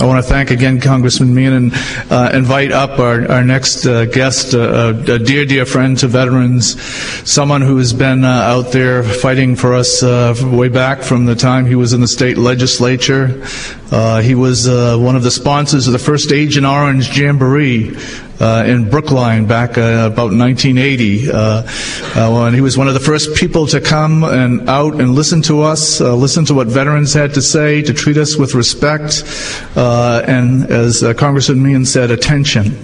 I want to thank again Congressman Meehan and invite up our next guest, a dear, dear friend to veterans, someone who has been out there fighting for us way back from the time he was in the state legislature. He was one of the sponsors of the first Agent Orange Jamboree in Brookline back about 1980. And he was one of the first people to come and out and listen to us, listen to what veterans had to say, to treat us with respect, and as Congressman Meehan said, attention.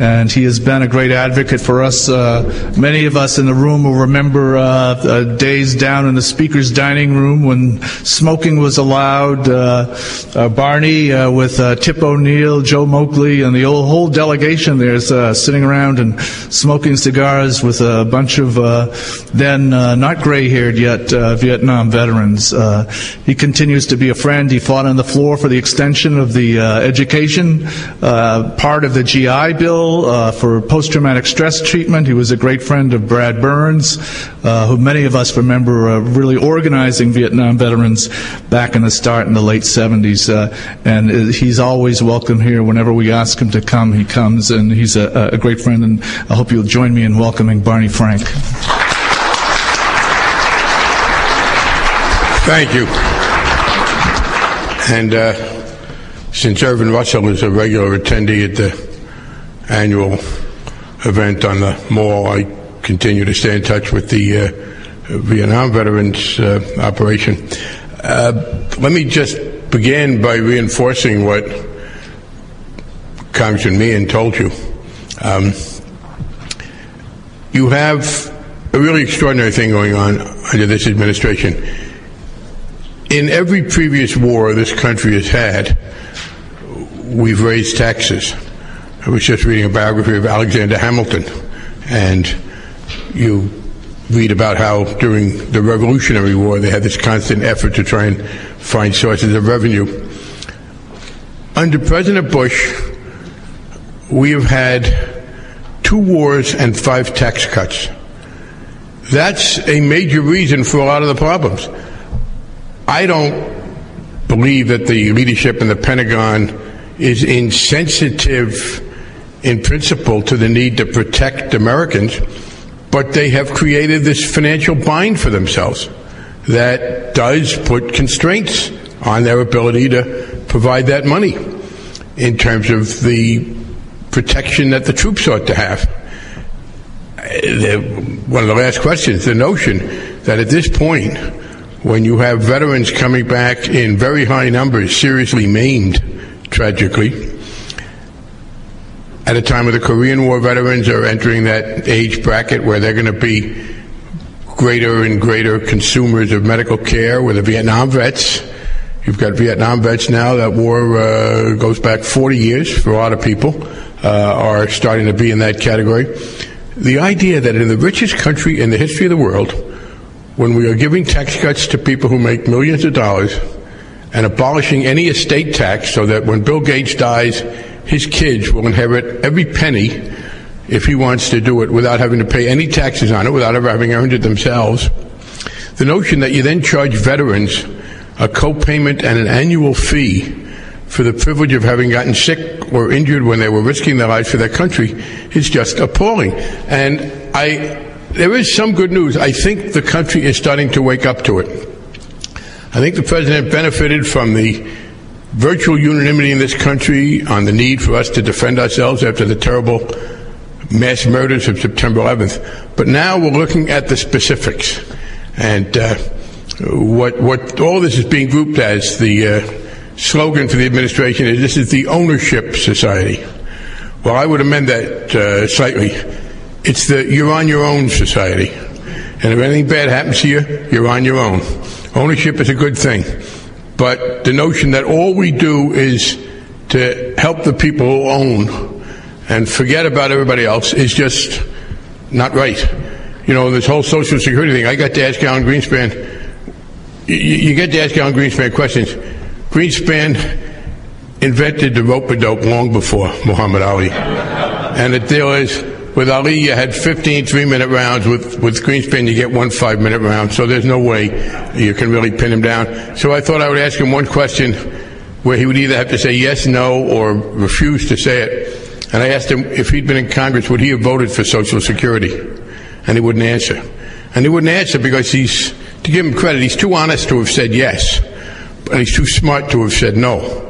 And he has been a great advocate for us. Many of us in the room will remember days down in the speaker's dining room when smoking was allowed. Barney with Tip O'Neill, Joe Moakley, and the whole delegation there is sitting around and smoking cigars with a bunch of then not gray-haired yet Vietnam veterans. He continues to be a friend. He fought on the floor for the extension of the education part of the GI Bill. For post-traumatic stress treatment. He was a great friend of Brad Burns, who many of us remember really organizing Vietnam veterans back in the start in the late 70s. And he's always welcome here. Whenever we ask him to come, he comes, and he's a great friend. And I hope you'll join me in welcoming Barney Frank. Thank you. And since Ervin Russell is a regular attendee at the annual event on the mall, I continue to stay in touch with the Vietnam Veterans Operation. Let me just begin by reinforcing what Congressman Meehan told you. You have a really extraordinary thing going on under this administration. In every previous war this country has had, we've raised taxes. I was just reading a biography of Alexander Hamilton, and you read about how during the Revolutionary War they had this constant effort to try and find sources of revenue. Under President Bush, we have had 2 wars and 5 tax cuts. That's a major reason for a lot of the problems. I don't believe that the leadership in the Pentagon is insensitive in principle to the need to protect Americans, but they have created this financial bind for themselves that does put constraints on their ability to provide that money in terms of the protection that the troops ought to have. One of the last questions, the notion that at this point, when you have veterans coming back in very high numbers, seriously maimed, tragically, at a time when the Korean War veterans are entering that age bracket where they're going to be greater and greater consumers of medical care, where the Vietnam vets, you've got Vietnam vets now, that war goes back 40 years for a lot of people, are starting to be in that category. The idea that in the richest country in the history of the world, when we are giving tax cuts to people who make millions of dollars and abolishing any estate tax so that when Bill Gates dies, his kids will inherit every penny if he wants to do it without having to pay any taxes on it, without ever having earned it themselves. The notion that you then charge veterans a co-payment and an annual fee for the privilege of having gotten sick or injured when they were risking their lives for their country is just appalling. And there is some good news. I think the country is starting to wake up to it. I think the President benefited from the virtual unanimity in this country on the need for us to defend ourselves after the terrible mass murders of September 11th. But now we're looking at the specifics. And what all this is being grouped as, the slogan for the administration is, this is the ownership society. Well, I would amend that slightly. It's the you're on your own society. And if anything bad happens to you, you're on your own. Ownership is a good thing. But the notion that all we do is to help the people who own and forget about everybody else is just not right. You know, this whole Social Security thing, I got to ask Alan Greenspan, you get to ask Alan Greenspan questions. Greenspan invented the rope-a-dope long before Muhammad Ali. And the deal is, with Ali, you had 15 3-minute rounds. With Greenspan, you get 1 5-minute round. So there's no way you can really pin him down. So I thought I would ask him one question where he would either have to say yes, no, or refuse to say it. And I asked him if he'd been in Congress, would he have voted for Social Security? And he wouldn't answer. And he wouldn't answer because he's, to give him credit, he's too honest to have said yes, but he's too smart to have said no.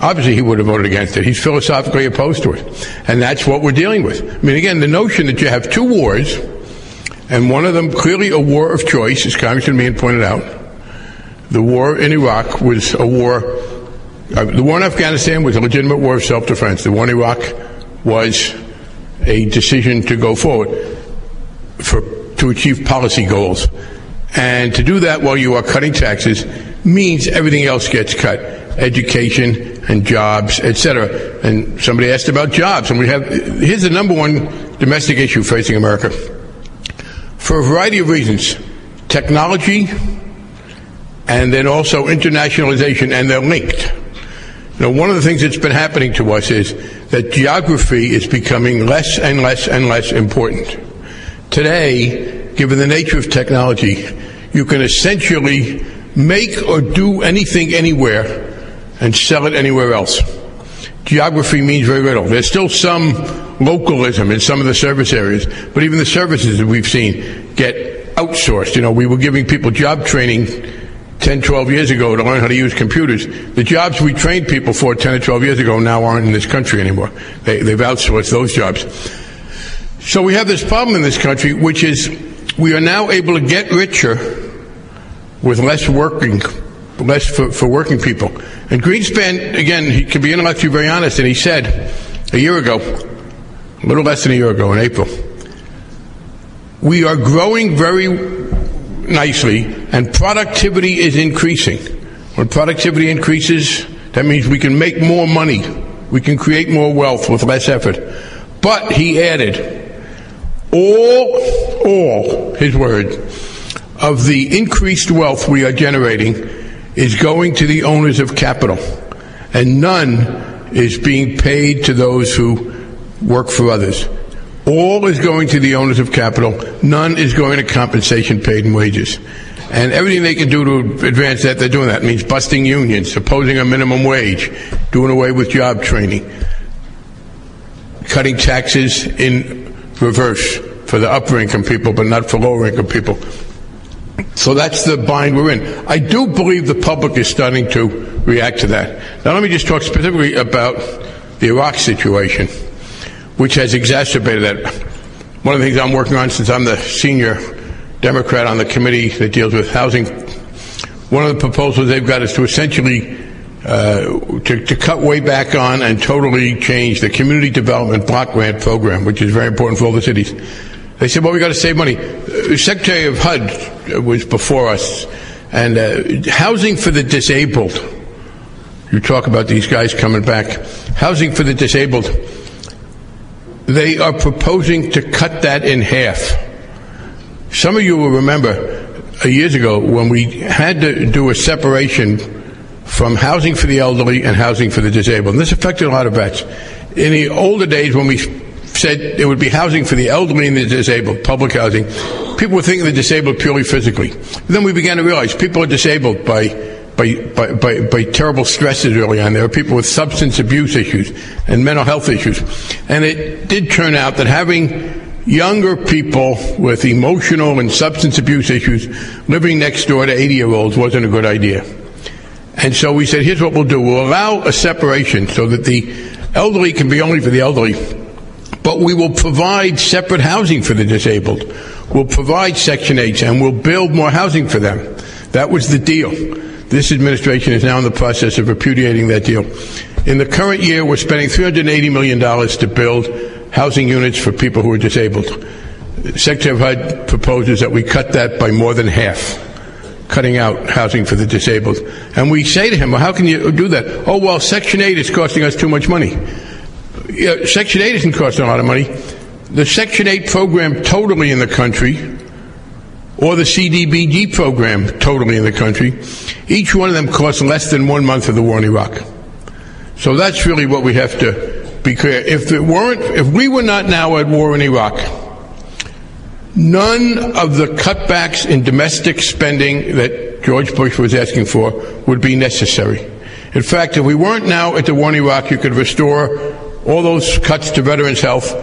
Obviously, he would have voted against it. He's philosophically opposed to it. And that's what we're dealing with. I mean, again, the notion that you have two wars, and one of them clearly a war of choice, as Congressman Meehan pointed out. The war in Iraq was a war. The war in Afghanistan was a legitimate war of self-defense. The war in Iraq was a decision to go forward to achieve policy goals. And to do that while you are cutting taxes means everything else gets cut. Education and jobs, etc. And somebody asked about jobs, and we have, here's the number one domestic issue facing America. For a variety of reasons, technology and then also internationalization, and they're linked. Now, one of the things that's been happening to us is that geography is becoming less and less and less important. Today, given the nature of technology, you can essentially make or do anything anywhere and sell it anywhere else. Geography means very little. There's still some localism in some of the service areas, but even the services that we've seen get outsourced. You know, we were giving people job training 10, 12 years ago to learn how to use computers. The jobs we trained people for 10 or 12 years ago now aren't in this country anymore. They've outsourced those jobs. So we have this problem in this country, which is we are now able to get richer with less for working people. And Greenspan, again, he can be intellectually very honest, and he said a year ago, a little less than a year ago in April, we are growing very nicely, and productivity is increasing. When productivity increases, that means we can make more money. We can create more wealth with less effort. But, he added, all, his word, of the increased wealth we are generating is going to the owners of capital, and none is being paid to those who work for others. All is going to the owners of capital, none is going to compensation paid in wages. And everything they can do to advance that, they're doing that. It means busting unions, opposing a minimum wage, doing away with job training, cutting taxes in reverse for the upper income people, but not for lower income people. So that's the bind we're in. I do believe the public is starting to react to that. Now let me just talk specifically about the Iraq situation, which has exacerbated that. One of the things I'm working on, since I'm the senior Democrat on the committee that deals with housing, one of the proposals they've got is to essentially to cut way back on and totally change the community development block grant program, which is very important for all the cities. They said, well, we've got to save money. The Secretary of HUD was before us, and housing for the disabled. You talk about these guys coming back. Housing for the disabled. They are proposing to cut that in half. Some of you will remember years ago when we had to do a separation from housing for the elderly and housing for the disabled. And this affected a lot of vets. In the older days when we said it would be housing for the elderly and the disabled, public housing, people were thinking of the disabled purely physically. And then we began to realize people are disabled by terrible stresses early on. There are people with substance abuse issues and mental health issues. And it did turn out that having younger people with emotional and substance abuse issues living next door to 80-year-olds wasn't a good idea. And so we said, here's what we'll do. We'll allow a separation so that the elderly can be only for the elderly, but we will provide separate housing for the disabled. We'll provide Section 8s, and we'll build more housing for them. That was the deal. This administration is now in the process of repudiating that deal. In the current year, we're spending $380 million to build housing units for people who are disabled. Secretary of HUD proposes that we cut that by more than half, cutting out housing for the disabled. And we say to him, well, how can you do that? Oh, well, Section 8 is costing us too much money. Yeah, Section 8 isn't costing a lot of money. The Section 8 program totally in the country, or the CDBG program totally in the country, each one of them costs less than 1 month of the war in Iraq. So that's really what we have to be clear. If we were not now at war in Iraq, none of the cutbacks in domestic spending that George Bush was asking for would be necessary. In fact, if we weren't now at the war in Iraq, you could restore all those cuts to veterans' health.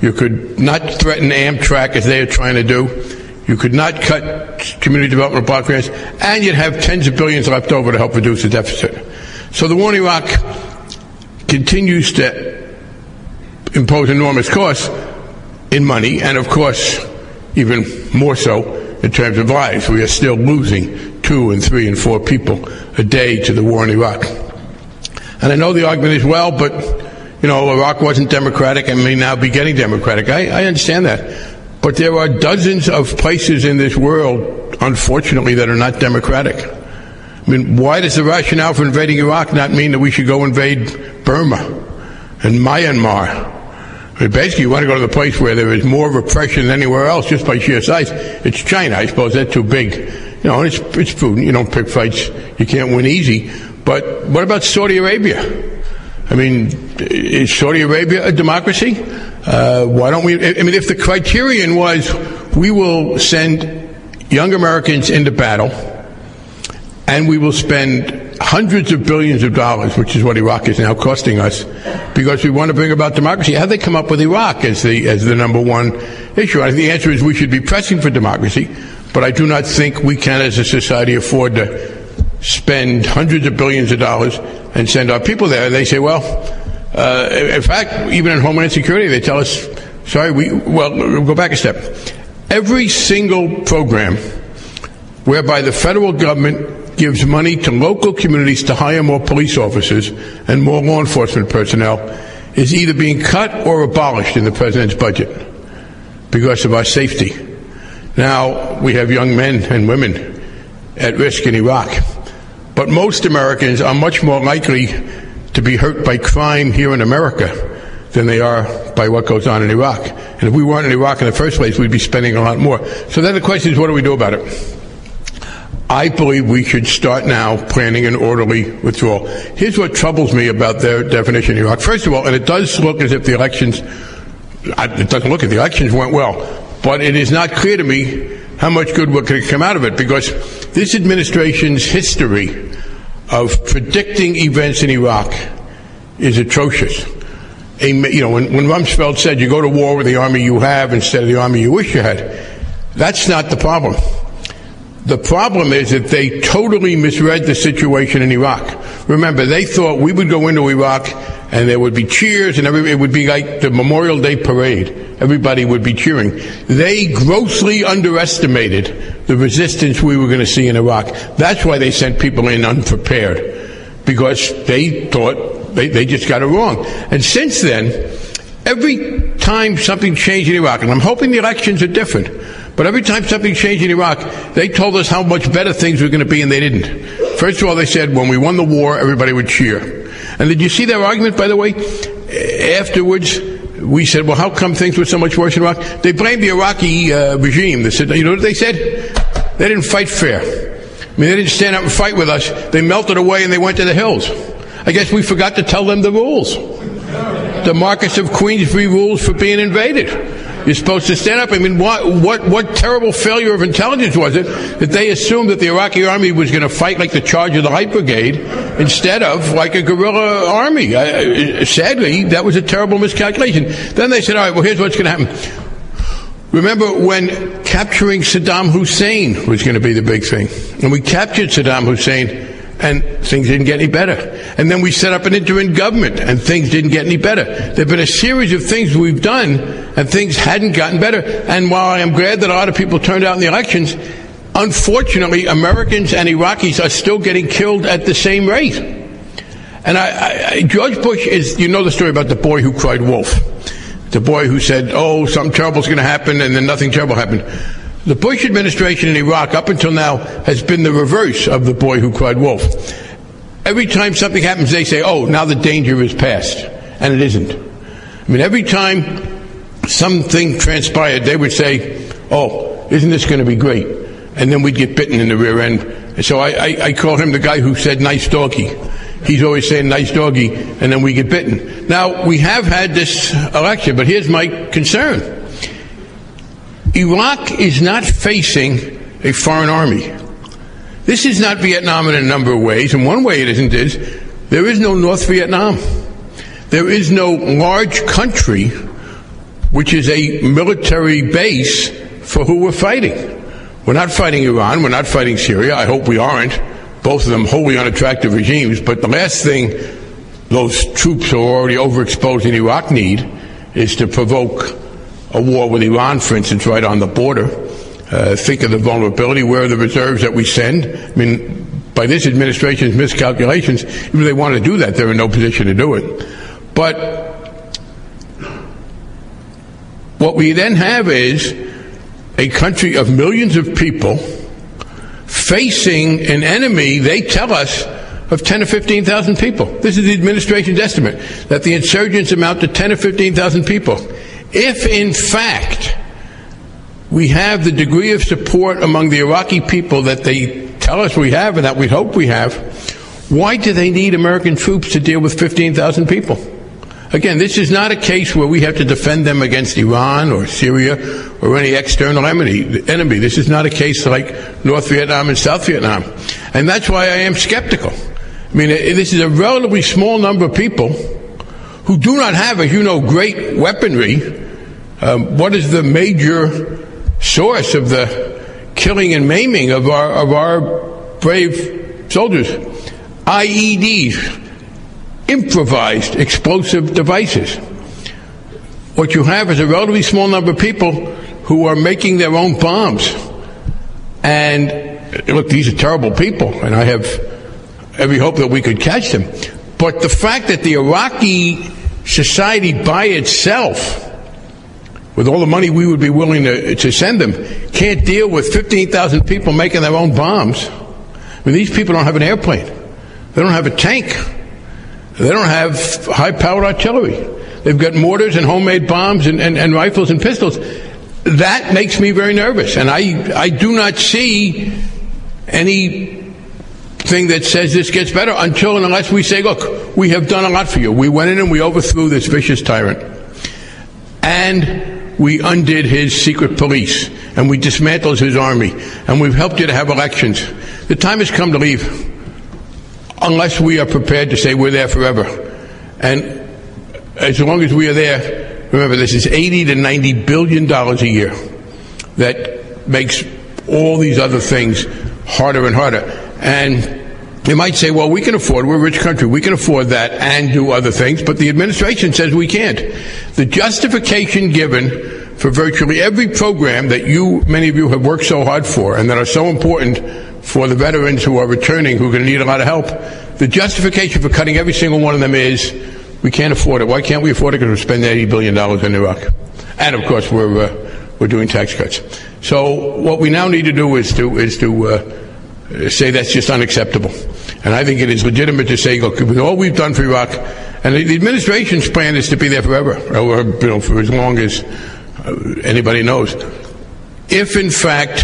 You could not threaten Amtrak as they are trying to do. You could not cut community development block grants, and you'd have tens of billions left over to help reduce the deficit. So the war in Iraq continues to impose enormous costs in money, and of course, even more so in terms of lives. We are still losing 2 and 3 and 4 people a day to the war in Iraq. And I know the argument is, well, but, you know, Iraq wasn't democratic and may now be getting democratic. I understand that. But there are dozens of places in this world, unfortunately, that are not democratic. I mean, why does the rationale for invading Iraq not mean that we should go invade Burma and Myanmar? I mean, basically, you want to go to the place where there is more repression than anywhere else just by sheer size. It's China, I suppose. They're too big. You know, and it's prudent. You don't pick fights. You can't win easy. But what about Saudi Arabia? I mean, is Saudi Arabia a democracy? Why don't we? I mean, if the criterion was we will send young Americans into battle and we will spend hundreds of billions of dollars, which is what Iraq is now costing us, because we want to bring about democracy, how they come up with Iraq as the number one issue? I think the answer is we should be pressing for democracy, but I do not think we can as a society afford to spend hundreds of billions of dollars and send our people there. And they say, well, in fact, even in Homeland Security, they tell us, sorry, we'll go back a step. Every single program whereby the federal government gives money to local communities to hire more police officers and more law enforcement personnel is either being cut or abolished in the president's budget because of our safety. Now we have young men and women at risk in Iraq. But most Americans are much more likely to be hurt by crime here in America than they are by what goes on in Iraq. And if we weren't in Iraq in the first place, we'd be spending a lot more. So then the question is, what do we do about it? I believe we should start now planning an orderly withdrawal. Here's what troubles me about their definition of Iraq. First of all, and it does look as if the elections, it doesn't look as if the elections went well, but it is not clear to me how much good could come out of it, because this administration's history of predicting events in Iraq is atrocious. You know, when Rumsfeld said you go to war with the army you have instead of the army you wish you had, that's not the problem. The problem is that they totally misread the situation in Iraq. Remember, they thought we would go into Iraq and there would be cheers, and it would be like the Memorial Day parade. Everybody would be cheering. They grossly underestimated the resistance we were going to see in Iraq. That's why they sent people in unprepared, because they thought they just got it wrong. And since then, every time something changed in Iraq, and I'm hoping the elections are different, but every time something changed in Iraq, they told us how much better things were going to be, and they didn't. First of all, they said when we won the war, everybody would cheer. And did you see their argument, by the way? Afterwards, we said, well, how come things were so much worse in Iraq? They blamed the Iraqi regime. They said, you know what they said? They didn't fight fair. I mean, they didn't stand up and fight with us. They melted away and they went to the hills. I guess we forgot to tell them the rules. The Marcus of Queensbury rules for being invaded. You're supposed to stand up. I mean, what terrible failure of intelligence was it that they assumed that the Iraqi army was going to fight like the Charge of the Light Brigade instead of like a guerrilla army? Sadly, that was a terrible miscalculation. Then they said, all right, well, here's what's going to happen. Remember when capturing Saddam Hussein was going to be the big thing. And we captured Saddam Hussein, and things didn't get any better. And then we set up an interim government, and things didn't get any better. There have been a series of things we've done, and things hadn't gotten better. And while I am glad that a lot of people turned out in the elections, unfortunately, Americans and Iraqis are still getting killed at the same rate. And George Bush is, you know the story about the boy who cried wolf. The boy who said, oh, something terrible's going to happen, and then nothing terrible happened. The Bush administration in Iraq up until now has been the reverse of the boy who cried wolf. Every time something happens, they say, oh, now the danger is past. And it isn't. I mean, every time something transpired, they would say, oh, isn't this going to be great? And then we'd get bitten in the rear end. And so I call him the guy who said nice doggy. He's always saying nice doggy, and then we get bitten. Now, we have had this election, but here's my concern. Iraq is not facing a foreign army. This is not Vietnam in a number of ways, and one way it isn't is There is no North Vietnam. There is no large country which is a military base for who we're fighting. We're not fighting Iran. We're not fighting Syria. I hope we aren't. Both of them wholly unattractive regimes. But the last thing those troops who are already overexposed in Iraq need is to provoke a war with Iran, for instance, right on the border. Think of the vulnerability. Where are the reserves that we send? I mean, by this administration's miscalculations, if they want to do that, they're in no position to do it. But what we then have is a country of millions of people facing an enemy, they tell us, of 10 to 15,000 people. This is the administration's estimate, that the insurgents amount to 10 to 15,000 people. If, in fact, we have the degree of support among the Iraqi people that they tell us we have and that we hope we have, why do they need American troops to deal with 15,000 people? Again, this is not a case where we have to defend them against Iran or Syria or any external enemy. This is not a case like North Vietnam and South Vietnam. And that's why I am skeptical. I mean, this is a relatively small number of people who do not have, as you know, great weaponry. What is the major source of the killing and maiming of our brave soldiers? IEDs, improvised explosive devices. What you have is a relatively small number of people who are making their own bombs. And look, these are terrible people, and I have every hope that we could catch them. But the fact that the Iraqi society by itself, with all the money we would be willing to send them, can't deal with 15,000 people making their own bombs. I mean, these people don't have an airplane. They don't have a tank. They don't have high-powered artillery. They've got mortars and homemade bombs and rifles and pistols. That makes me very nervous. And I do not see anything that says this gets better until and unless we say, look, we have done a lot for you. We went in and we overthrew this vicious tyrant. And we undid his secret police, and we dismantled his army, and we've helped you to have elections. The time has come to leave, unless we are prepared to say we're there forever. And as long as we are there, remember, this is $80 to $90 billion a year. That makes all these other things harder and harder. And they might say, well, we can afford, we're a rich country, we can afford that and do other things, but the administration says we can't. The justification given for virtually every program that many of you have worked so hard for and that are so important for the veterans who are returning, who are going to need a lot of help, the justification for cutting every single one of them is we can't afford it. Why can't we afford it? Because we're spending $80 billion in Iraq. And, of course, we're doing tax cuts. So what we now need to do is to say that's just unacceptable. And I think it is legitimate to say, look, with all we've done for Iraq, and the administration's plan is to be there forever, or for as long as anybody knows. If, in fact,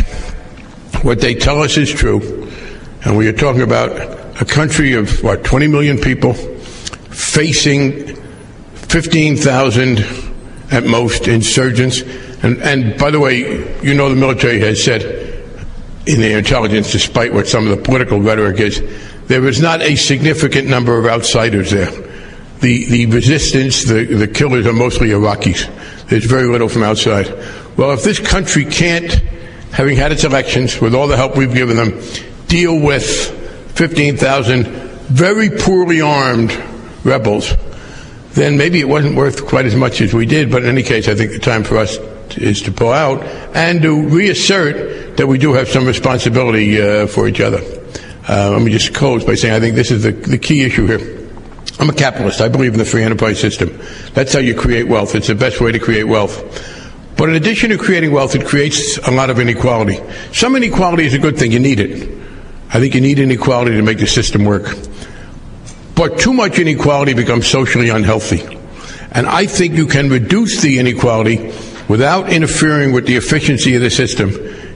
what they tell us is true, and we are talking about a country of, 20 million people facing 15,000 at most insurgents. And by the way, you know the military has said, in their intelligence, despite what some of the political rhetoric is, there is not a significant number of outsiders there. The resistance, the killers are mostly Iraqis. There's very little from outside. Well, if this country can't, having had its elections, with all the help we've given them, deal with 15,000 very poorly armed rebels, then maybe it wasn't worth quite as much as we did. But in any case, I think the time for us is to pull out and to reassert that we do have some responsibility for each other. Let me just close by saying I think this is the key issue here. I'm a capitalist. I believe in the free enterprise system. That's how you create wealth. It's the best way to create wealth. But in addition to creating wealth, it creates a lot of inequality. Some inequality is a good thing. You need it. I think you need inequality to make the system work. But too much inequality becomes socially unhealthy. And I think you can reduce the inequality without interfering with the efficiency of the system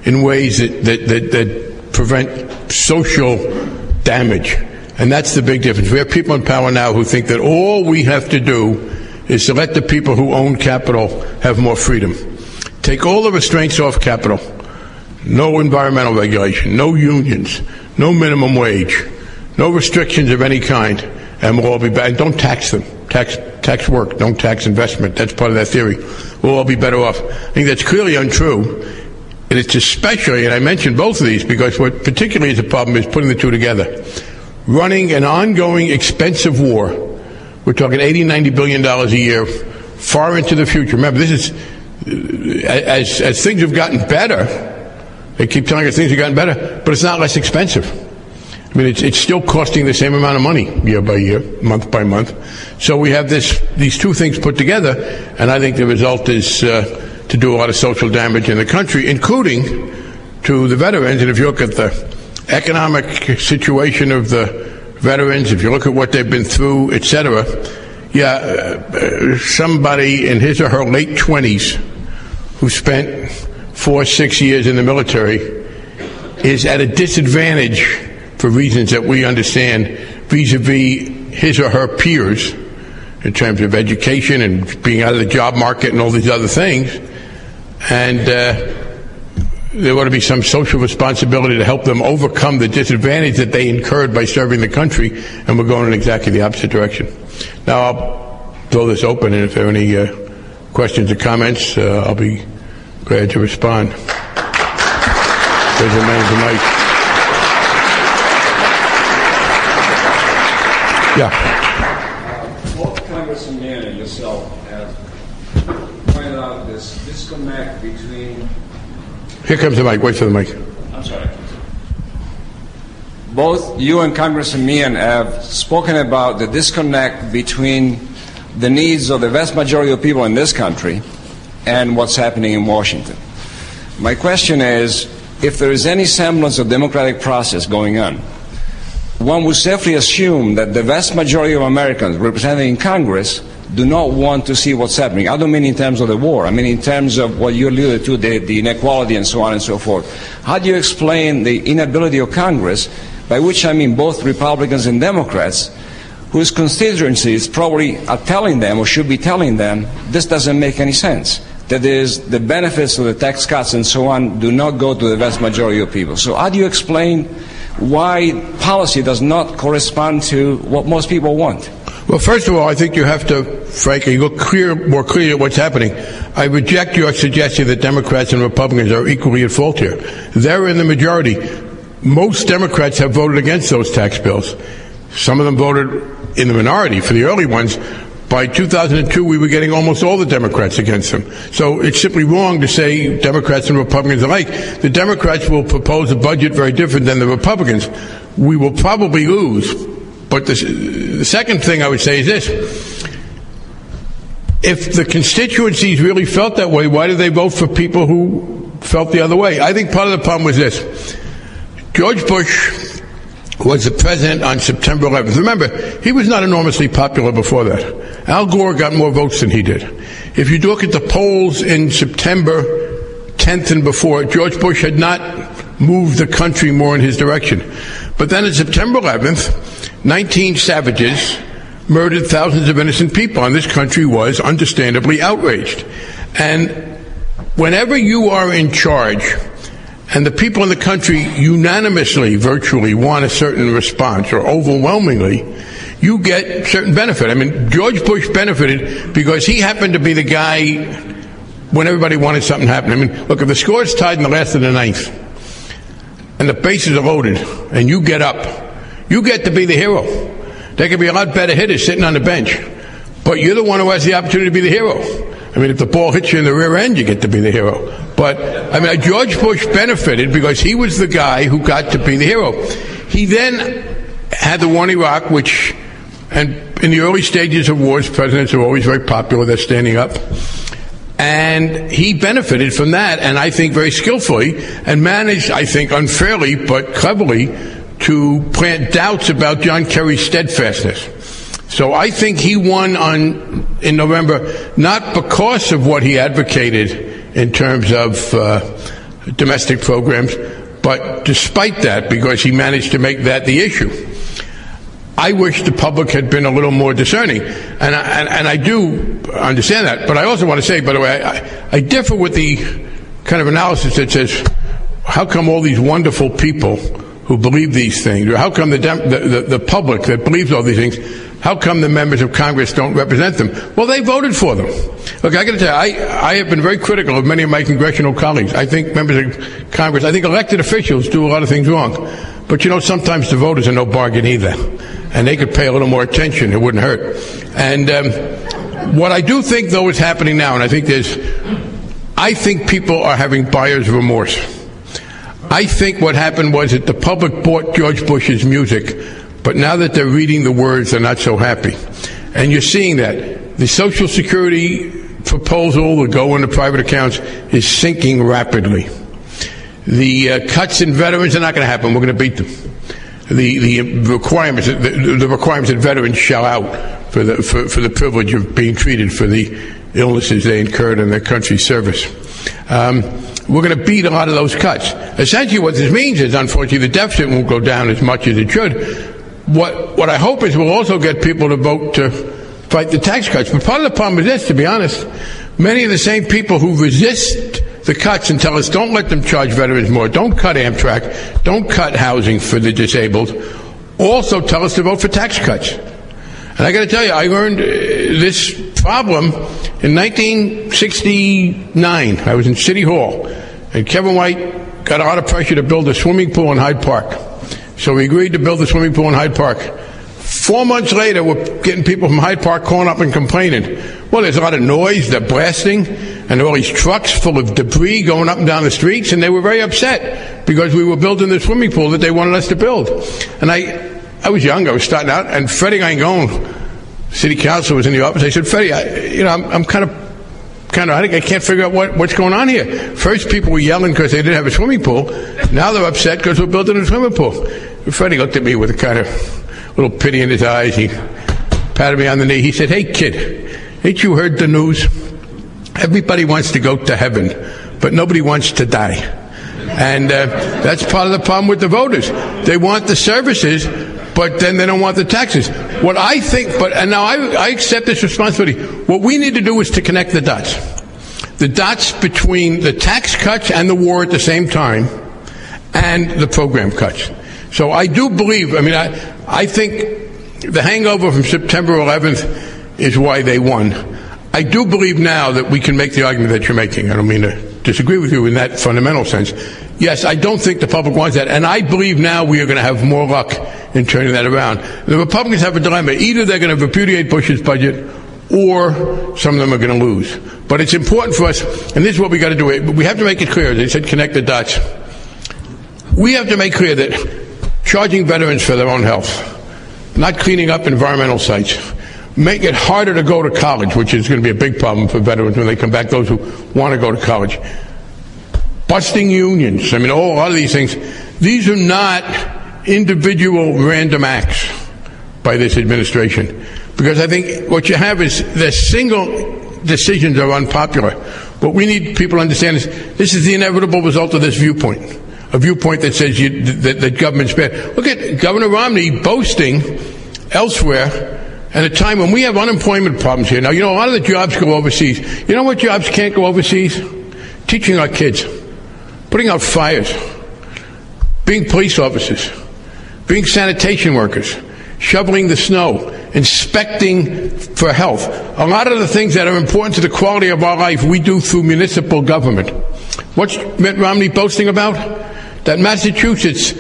in ways that prevent social damage. And that's the big difference. We have people in power now who think that all we have to do is to let the people who own capital have more freedom. Take all the restraints off capital. No environmental regulation, no unions, no minimum wage, no restrictions of any kind, and we'll all be back. Don't tax them. Tax work. Don't tax investment. That's part of that theory. We'll all be better off. I think that's clearly untrue. And it's especially, and I mentioned both of these because what particularly is a problem is putting the two together. Running an ongoing expensive war. We're talking $80, $90 billion a year, far into the future. Remember, this is, as things have gotten better, they keep telling us things have gotten better, but it's not less expensive. I mean, it's still costing the same amount of money year by year, month by month. So we have these two things put together, and I think the result is to do a lot of social damage in the country, including to the veterans. And if you look at the economic situation of the veterans, if you look at what they've been through, etc., somebody in his or her late 20s who spent 4 or 6 years in the military is at a disadvantage for reasons that we understand vis-a-vis his or her peers in terms of education and being out of the job market and all these other things. And there ought to be some social responsibility to help them overcome the disadvantage that they incurred by serving the country, and we're going in exactly the opposite direction. Now, I'll throw this open, and if there are any questions or comments, I'll be glad to respond. There's a man tonight. Yeah. Both Congressman Meehan and yourself have pointed out this disconnect between. Here comes the mic. Wait for the mic. I'm sorry. Both you and Congressman Meehan have spoken about the disconnect between the needs of the vast majority of people in this country and what's happening in Washington. My question is, if there is any semblance of democratic process going on, one would safely assume that the vast majority of Americans represented in Congress do not want to see what's happening. I don't mean in terms of the war. I mean in terms of what you alluded to, the inequality and so on and so forth. How do you explain the inability of Congress, by which I mean both Republicans and Democrats, whose constituencies probably are telling them or should be telling them this doesn't make any sense? That is, the benefits of the tax cuts and so on do not go to the vast majority of people. So how do you explain why policy does not correspond to what most people want? Well, first of all, I think you have to, frankly, look more clearly at what's happening. I reject your suggestion that Democrats and Republicans are equally at fault here. They're in the majority. Most Democrats have voted against those tax bills. Some of them voted in the minority for the early ones. By 2002, we were getting almost all the Democrats against them. So it's simply wrong to say Democrats and Republicans alike. The Democrats will propose a budget very different than the Republicans. We will probably lose. But the second thing I would say is this. If the constituencies really felt that way, why did they vote for people who felt the other way? I think part of the problem was this. George Bush was the president on September 11th. Remember, he was not enormously popular before that. Al Gore got more votes than he did. If you look at the polls in September 10th and before, George Bush had not moved the country more in his direction. But then on September 11th, 19 savages murdered thousands of innocent people, and this country was understandably outraged. And whenever you are in charge, and the people in the country unanimously, virtually, want a certain response, or overwhelmingly, you get certain benefit. I mean, George Bush benefited because he happened to be the guy when everybody wanted something to happen. I mean, look, if the score is tied in the last of the ninth, and the bases are loaded, and you get up, you get to be the hero. There could be a lot better hitters sitting on the bench, but you're the one who has the opportunity to be the hero. I mean, if the ball hits you in the rear end, you get to be the hero. But, I mean, George Bush benefited because he was the guy who got to be the hero. He then had the war in Iraq, which, and in the early stages of wars, presidents are always very popular. They're standing up. And he benefited from that, and I think very skillfully, and managed, I think, unfairly but cleverly to plant doubts about John Kerry's steadfastness. So I think he won in November, not because of what he advocated in terms of domestic programs, but despite that, because he managed to make that the issue. I wish the public had been a little more discerning, and I do understand that. But I also want to say, by the way, I differ with the kind of analysis that says, how come all these wonderful people who believe these things, or how come the public that believes all these things How come the members of Congress don't represent them? Well, they voted for them. Okay, I got to tell you, I have been very critical of many of my congressional colleagues. I think members of Congress, I think elected officials do a lot of things wrong. But, you know, sometimes the voters are no bargain either. And they could pay a little more attention. It wouldn't hurt. And what I do think, though, is happening now, and I think people are having buyer's remorse. I think what happened was that the public bought George Bush's music, but now that they're reading the words, they're not so happy. And you're seeing that. The Social Security proposal to go into private accounts is sinking rapidly. The cuts in veterans are not going to happen. We're going to beat them. The requirements that veterans shell out for the privilege of being treated for the illnesses they incurred in their country's service. We're going to beat a lot of those cuts. Essentially what this means is, unfortunately, the deficit won't go down as much as it should. What I hope is we'll also get people to vote to fight the tax cuts. But part of the problem is this, to be honest, many of the same people who resist the cuts and tell us don't let them charge veterans more, don't cut Amtrak, don't cut housing for the disabled, also tell us to vote for tax cuts. And I got to tell you, I learned this problem in 1969. I was in City Hall, and Kevin White got a lot of pressure to build a swimming pool in Hyde Park. So we agreed to build a swimming pool in Hyde Park. 4 months later, we're getting people from Hyde Park calling up and complaining. Well, there's a lot of noise, they're blasting, and all these trucks full of debris going up and down the streets, and they were very upset because we were building the swimming pool that they wanted us to build. And I was young, I was starting out, and Freddie Langone, city council, was in the office. I said, Freddie, I can't figure out what's going on here. First, people were yelling because they didn't have a swimming pool. Now they're upset because we're building a swimming pool. And Freddie looked at me with a kind of little pity in his eyes. He patted me on the knee. He said, hey, kid, ain't you heard the news? Everybody wants to go to heaven, but nobody wants to die. And that's part of the problem with the voters. They want the services, but then they don't want the taxes. What I think, and now I accept this responsibility. What we need to do is to connect the dots between the tax cuts and the war at the same time, and the program cuts. So I do believe. I think the hangover from September 11th is why they won. I do believe now that we can make the argument that you're making. I don't mean to disagree with you in that fundamental sense. Yes, I don't think the public wants that, and I believe now we are going to have more luck in turning that around. The Republicans have a dilemma. Either they're going to repudiate Bush's budget, or some of them are going to lose. But it's important for us, and this is what we got to do. We have to make it clear. They said connect the dots. We have to make clear that charging veterans for their own health, not cleaning up environmental sites, make it harder to go to college, which is going to be a big problem for veterans when they come back, those who want to go to college. Busting unions, a lot of these things. These are not individual random acts by this administration. Because I think what you have is the single decisions are unpopular. What we need people to understand is this is the inevitable result of this viewpoint, a viewpoint that says that government's bad. Look at Governor Romney boasting elsewhere at a time when we have unemployment problems here. Now, a lot of the jobs go overseas. You know what jobs can't go overseas? Teaching our kids. Putting out fires, being police officers, being sanitation workers, shoveling the snow, inspecting for health. A lot of the things that are important to the quality of our life we do through municipal government. What's Mitt Romney boasting about? That Massachusetts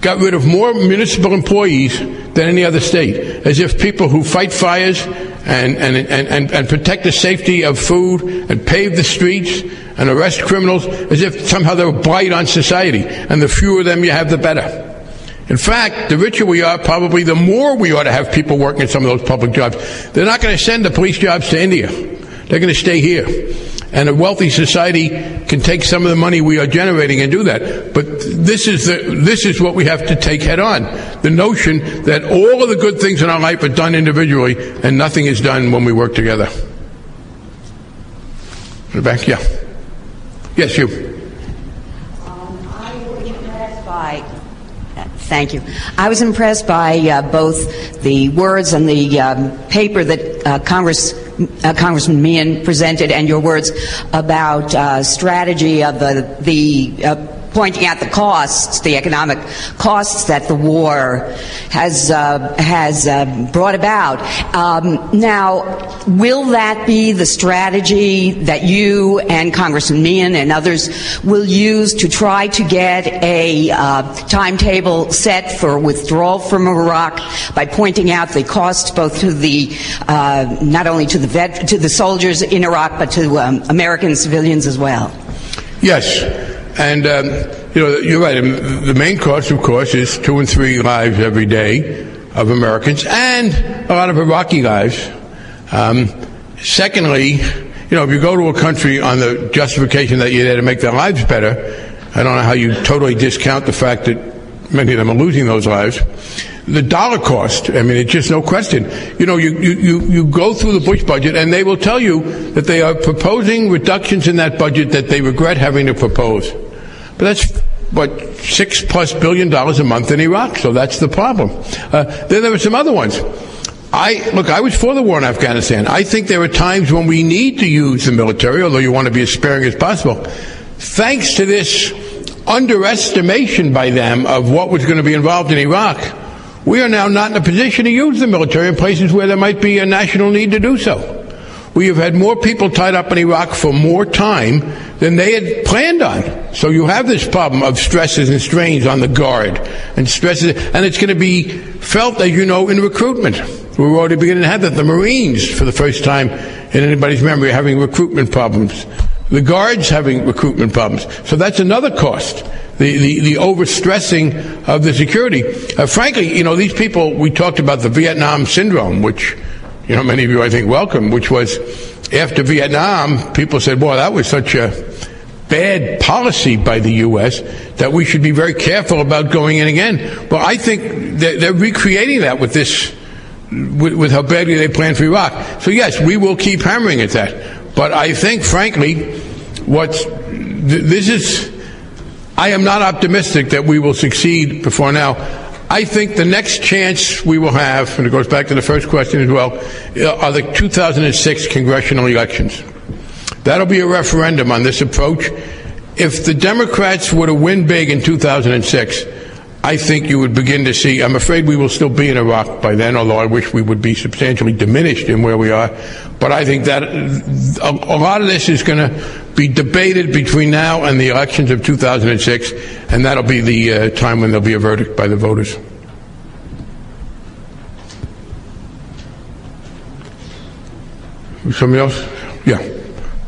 got rid of more municipal employees than any other state, as if people who fight fires and protect the safety of food and pave the streets and arrest criminals, as if somehow they're a blight on society, and the fewer of them you have, the better. In fact, the richer we are, probably the more we ought to have people working in some of those public jobs. They're not going to send the police jobs to India. They're going to stay here. And a wealthy society can take some of the money we are generating and do that. But this is what we have to take head on. The notion that all of the good things in our life are done individually and nothing is done when we work together. In the back, yeah. Yes, you. Thank you. I was impressed by both the words and the paper that Congressman Meehan presented, and your words about strategy of the pointing out the costs, the economic costs that the war has brought about. Now, will that be the strategy that you and Congressman Meehan and others will use to try to get a timetable set for withdrawal from Iraq by pointing out the costs both to the not only to the soldiers in Iraq but to American civilians as well? Yes. And, you're right. The main cost, of course, is 2 and 3 lives every day of Americans and a lot of Iraqi lives. Secondly, if you go to a country on the justification that you're there to make their lives better, I don't know how you totally discount the fact that many of them are losing those lives. The dollar cost, I mean, it's just no question. You go through the Bush budget, and they will tell you that they are proposing reductions in that budget that they regret having to propose. But that's, what, $6+ billion a month in Iraq, so that's the problem. Then there were some other ones. I was for the war in Afghanistan. I think there are times when we need to use the military, although you want to be as sparing as possible. Thanks to this underestimation by them of what was going to be involved in Iraq, we are now not in a position to use the military in places where there might be a national need to do so. We have had more people tied up in Iraq for more time than they had planned on. So you have this problem of stresses and strains on the guard and stresses, and it's going to be felt, as you know, in recruitment. We're already beginning to have that. The Marines, for the first time in anybody's memory, are having recruitment problems. The guards having recruitment problems. So that's another cost. The overstressing of the security. Frankly, these people, we talked about the Vietnam syndrome, which, many of you, I think, welcome, which was after Vietnam, people said, boy, that was such a bad policy by the U.S. that we should be very careful about going in again. Well, I think they're recreating that with this, with how badly they planned for Iraq. So, yes, we will keep hammering at that. But I think, frankly, I am not optimistic that we will succeed before now. I think the next chance we will have, and it goes back to the first question as well, are the 2006 congressional elections. That'll be a referendum on this approach. If the Democrats were to win big in 2006, I think you would begin to see, I'm afraid we will still be in Iraq by then, although I wish we would be substantially diminished in where we are. But I think that a lot of this is going to be debated between now and the elections of 2006, and that'll be the time when there'll be a verdict by the voters. Somebody else? Yeah.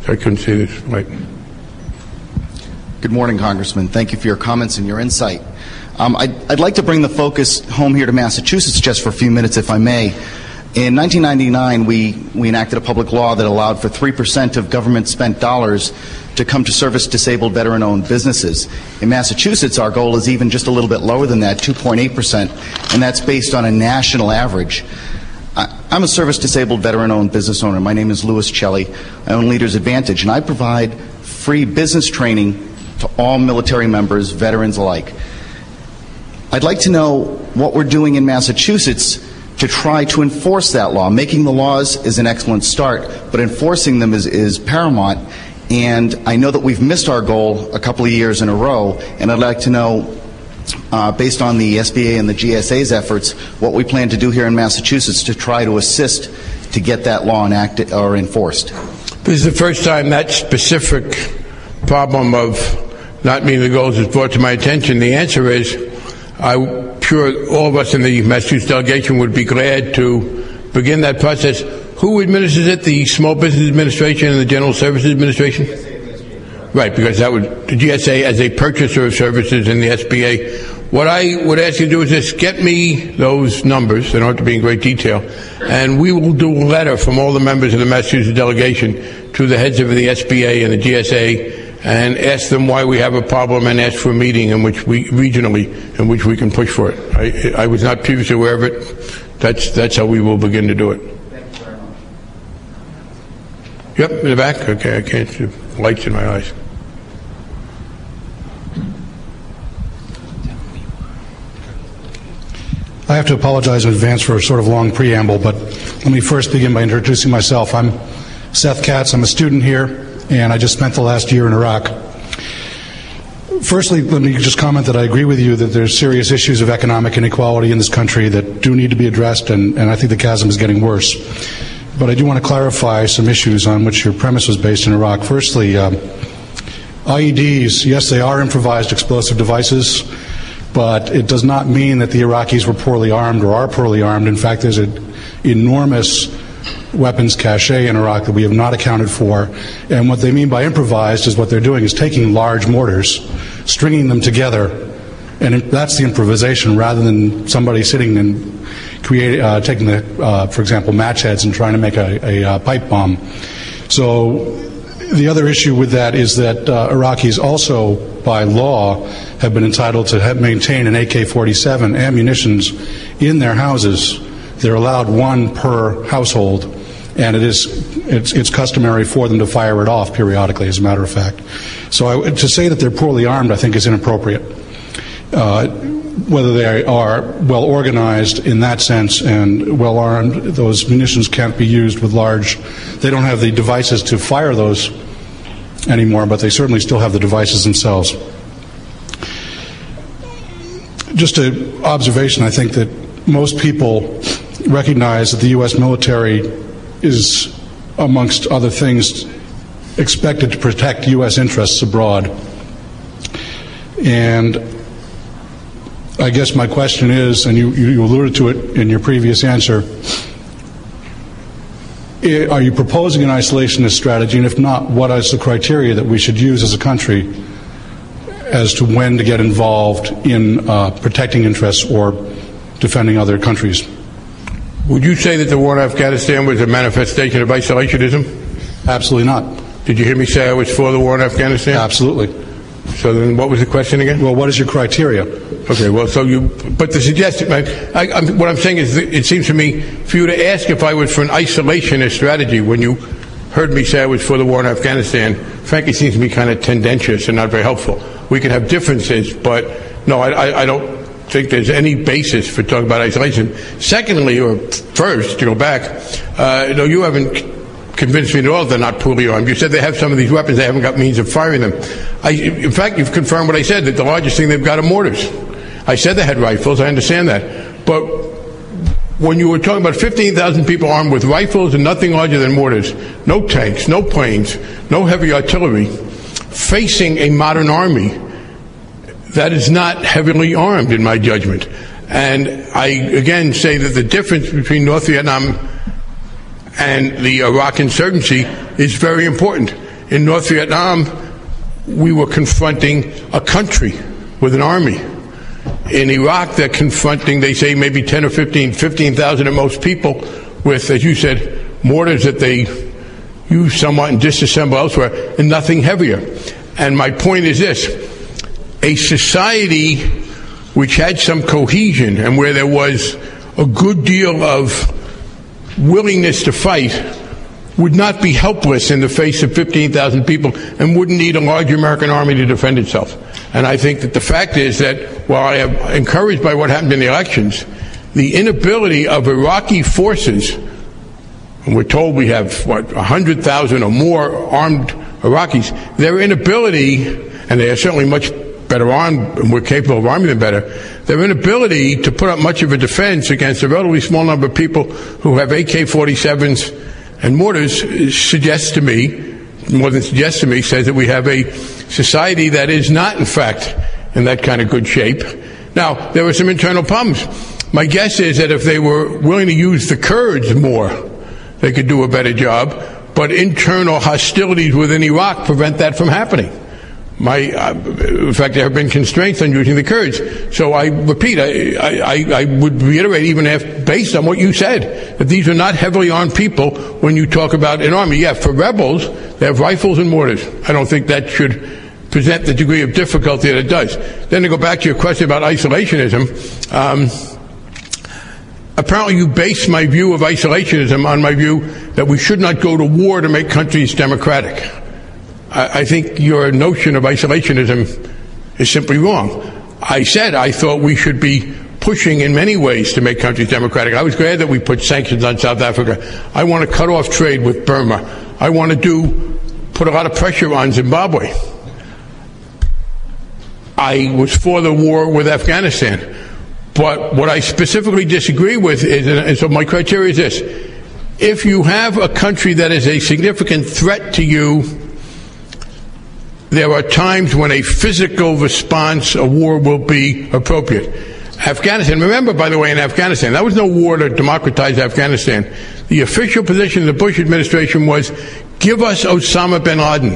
I couldn't see this. Right. Good morning, Congressman. Thank you for your comments and your insight. I'd like to bring the focus home here to Massachusetts just for a few minutes, if I may. In 1999, we enacted a public law that allowed for 3% of government-spent dollars to come to service disabled veteran-owned businesses. In Massachusetts, our goal is even just a little bit lower than that, 2.8%, and that's based on a national average. I'm a service-disabled veteran-owned business owner. My name is Louis Celli. I own Leaders Advantage, and I provide free business training to all military members, veterans alike. I'd like to know what we're doing in Massachusetts to try to enforce that law. Making the laws is an excellent start, but enforcing them is paramount. And I know that we've missed our goal a couple of years in a row, and I'd like to know, based on the SBA and the GSA's efforts, what we plan to do here in Massachusetts to try to assist to get that law enacted or enforced. This is the first time that specific problem of not meeting the goals is brought to my attention. The answer is, I'm sure all of us in the Massachusetts delegation would be glad to begin that process. Who administers it? The Small Business Administration and the General Services Administration? Right, because that would, the GSA as a purchaser of services in the SBA. What I would ask you to do is just get me those numbers. They don't have to be in great detail. And we will do a letter from all the members of the Massachusetts delegation to the heads of the SBA and the GSA, and ask them why we have a problem, and ask for a meeting in which we regionally, in which we can push for it. I was not previously aware of it. That's how we will begin to do it. Thank you very much. Yep, in the back. Okay, I can't see lights in my eyes. I have to apologize in advance for a sort of long preamble, but let me first begin by introducing myself. I'm Seth Katz. I'm a student here, and I just spent the last year in Iraq. Firstly, let me just comment that I agree with you that there's serious issues of economic inequality in this country that do need to be addressed, and I think the chasm is getting worse. But I do want to clarify some issues on which your premise was based in Iraq. Firstly, IEDs, yes, they are improvised explosive devices, but it does not mean that the Iraqis were poorly armed or are poorly armed. In fact, there's an enormous weapons cache in Iraq that we have not accounted for, and what they mean by improvised is what they're doing is taking large mortars, stringing them together, and that's the improvisation rather than somebody sitting and taking the, for example, match heads and trying to make a pipe bomb. So the other issue with that is that Iraqis also, by law, have been entitled to maintain an AK-47 ammunitions in their houses. They're allowed one per household, and it's customary for them to fire it off periodically, as a matter of fact. So to say that they're poorly armed, I think, is inappropriate. Whether they are well organized in that sense and well armed, those munitions can't be used with large. They don't have the devices to fire those anymore, but they certainly still have the devices themselves. Just an observation, I think that most people recognize that the U.S. military is, amongst other things, expected to protect U.S. interests abroad. And I guess my question is, and you alluded to it in your previous answer, are you proposing an isolationist strategy? And if not, what is the criteria that we should use as a country as to when to get involved in protecting interests or defending other countries? Would you say that the war in Afghanistan was a manifestation of isolationism? Absolutely not. Did you hear me say I was for the war in Afghanistan? Absolutely. So then what was the question again? Well, what is your criteria? Okay, well, so you... But the suggestion... what I'm saying is it seems to me for you to ask if I was for an isolationist strategy when you heard me say I was for the war in Afghanistan, frankly, seems to me kind of tendentious and not very helpful. We can have differences, but no, I don't think there's any basis for talking about isolation. Secondly, or first, to go back, no, you haven't convinced me at all they're not poorly armed. You said they have some of these weapons, they haven't got means of firing them. In fact, you've confirmed what I said, that the largest thing they've got are mortars. I said they had rifles, I understand that. But when you were talking about 15,000 people armed with rifles and nothing larger than mortars, no tanks, no planes, no heavy artillery, facing a modern army that is not heavily armed, in my judgment. And I, again, say that the difference between North Vietnam and the Iraq insurgency is very important. In North Vietnam, we were confronting a country with an army. In Iraq, they're confronting, they say, maybe 10 or 15,000 at most people with, as you said, mortars that they use somewhat and disassemble elsewhere, and nothing heavier. And my point is this. A society which had some cohesion and where there was a good deal of willingness to fight would not be helpless in the face of 15,000 people and wouldn't need a large American army to defend itself. And I think that the fact is that while I am encouraged by what happened in the elections, the inability of Iraqi forces, and we're told we have, what, 100,000 or more armed Iraqis, their inability, and they are certainly much better armed, and we're capable of arming them better, their inability to put up much of a defense against a relatively small number of people who have AK-47s and mortars suggests to me, more than suggests to me, says that we have a society that is not, in fact, in that kind of good shape. Now, there were some internal problems. My guess is that if they were willing to use the Kurds more, they could do a better job, but internal hostilities within Iraq prevent that from happening. In fact, there have been constraints on using the Kurds. So I repeat, I would reiterate, even after, based on what you said, that these are not heavily armed people when you talk about an army. Yeah, for rebels, they have rifles and mortars. I don't think that should present the degree of difficulty that it does. Then to go back to your question about isolationism, apparently you base my view of isolationism on my view that we should not go to war to make countries democratic. I think your notion of isolationism is simply wrong. I said I thought we should be pushing in many ways to make countries democratic. I was glad that we put sanctions on South Africa. I want to cut off trade with Burma. I want to put a lot of pressure on Zimbabwe. I was for the war with Afghanistan. But what I specifically disagree with is, and so my criteria is this: if you have a country that is a significant threat to you, there are times when a physical response, a war, will be appropriate. Afghanistan, remember, by the way, in Afghanistan, there was no war to democratize Afghanistan. The official position of the Bush administration was, give us Osama bin Laden.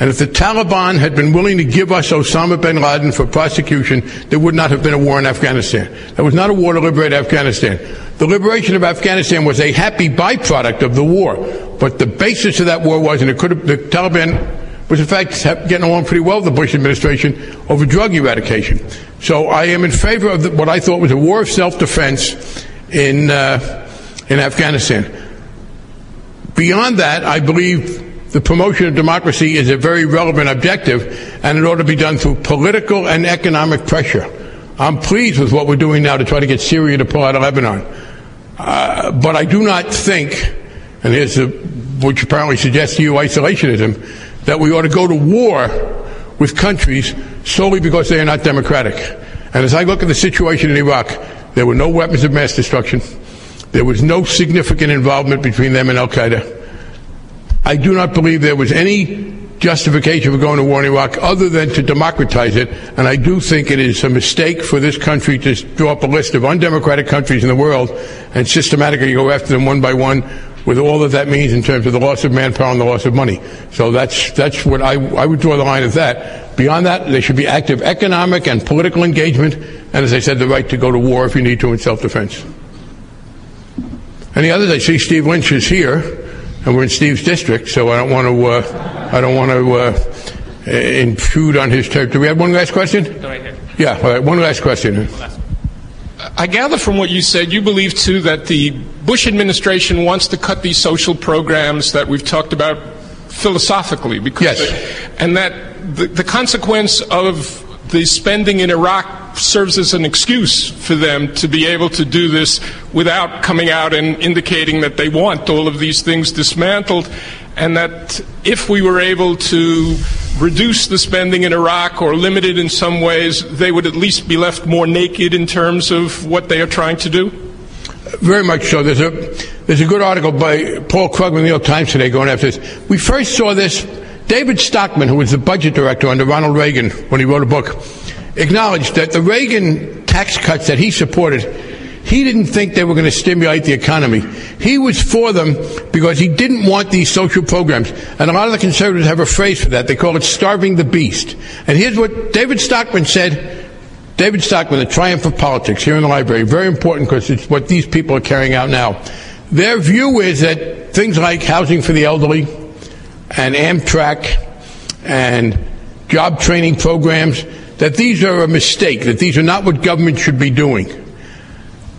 And if the Taliban had been willing to give us Osama bin Laden for prosecution, there would not have been a war in Afghanistan. There was not a war to liberate Afghanistan. The liberation of Afghanistan was a happy byproduct of the war. But the basis of that war was, and it could have, the Taliban was in fact getting along pretty well with the Bush administration over drug eradication. So I am in favor of what I thought was a war of self-defense in Afghanistan. Beyond that, I believe the promotion of democracy is a very relevant objective, and it ought to be done through political and economic pressure. I'm pleased with what we're doing now to try to get Syria to pull out of Lebanon. But I do not think, and here's which apparently suggests to you isolationism, that we ought to go to war with countries solely because they are not democratic. And as I look at the situation in Iraq, there were no weapons of mass destruction. There was no significant involvement between them and al-Qaeda. I do not believe there was any justification for going to war in Iraq other than to democratize it. And I do think it is a mistake for this country to draw up a list of undemocratic countries in the world and systematically go after them one by one, with all that that means in terms of the loss of manpower and the loss of money. So that's what I would draw the line at that. Beyond that, there should be active economic and political engagement, and as I said, the right to go to war if you need to in self-defense. Any others? I see Steve Lynch is here, and we're in Steve's district, so I don't want to intrude on his territory. Do we have one last question? Right here. Yeah, all right, one last question. I gather from what you said, you believe, too, that the Bush administration wants to cut these social programs that we've talked about philosophically. Because yes. And that the consequence of the spending in Iraq serves as an excuse for them to be able to do this without coming out and indicating that they want all of these things dismantled, and that if we were able to reduce the spending in Iraq or limit it in some ways, they would at least be left more naked in terms of what they are trying to do? Very much so. There's a good article by Paul Krugman in the New York Times today going after this. We first saw this. David Stockman, who was the budget director under Ronald Reagan when he wrote a book, acknowledged that the Reagan tax cuts that he supported, he didn't think they were going to stimulate the economy. He was for them because he didn't want these social programs. And a lot of the conservatives have a phrase for that. They call it starving the beast. And here's what David Stockman said. David Stockman, The Triumph of Politics, here in the library, very important because it's what these people are carrying out now. Their view is that things like housing for the elderly and Amtrak and job training programs, that these are a mistake, that these are not what government should be doing.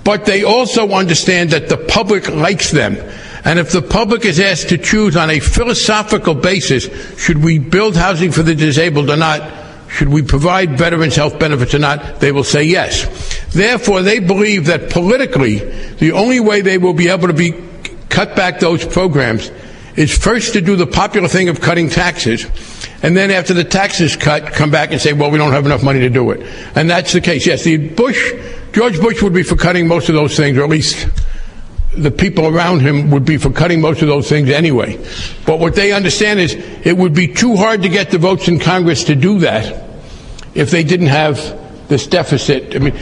But they also understand that the public likes them. And if the public is asked to choose on a philosophical basis, should we build housing for the disabled or not, should we provide veterans health benefits or not, they will say yes. Therefore, they believe that politically, the only way they will be able to be cut back those programs is first to do the popular thing of cutting taxes, and then after the taxes cut, come back and say, well, we don't have enough money to do it. And that's the case. Yes, George Bush would be for cutting most of those things, or at least the people around him would be for cutting most of those things anyway. But what they understand is it would be too hard to get the votes in Congress to do that if they didn't have this deficit. I mean,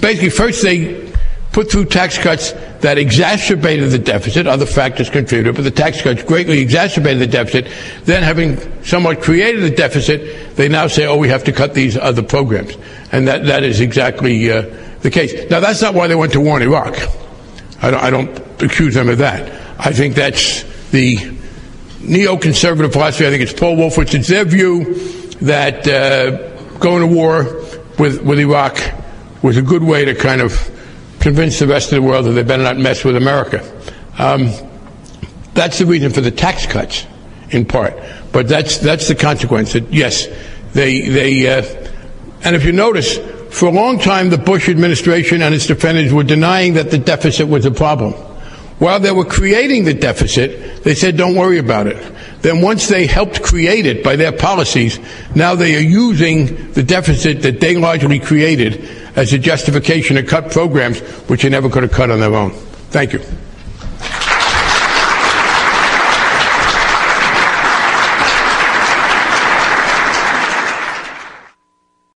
basically, first they put through tax cuts that exacerbated the deficit. Other factors contributed, but the tax cuts greatly exacerbated the deficit. Then, having somewhat created the deficit, they now say, oh, we have to cut these other programs. And that is exactly the case. Now, that's not why they went to war in Iraq. I don't accuse them of that. I think that's the neoconservative philosophy. I think it's Paul Wolfowitz. It's their view that going to war with Iraq was a good way to kind of convince the rest of the world that they better not mess with America. That's the reason for the tax cuts, in part. But that's the consequence. That yes, they and if you notice, for a long time, the Bush administration and its defenders were denying that the deficit was a problem. While they were creating the deficit, they said, don't worry about it. Then once they helped create it by their policies, now they are using the deficit that they largely created as a justification to cut programs which they never could have cut on their own. Thank you.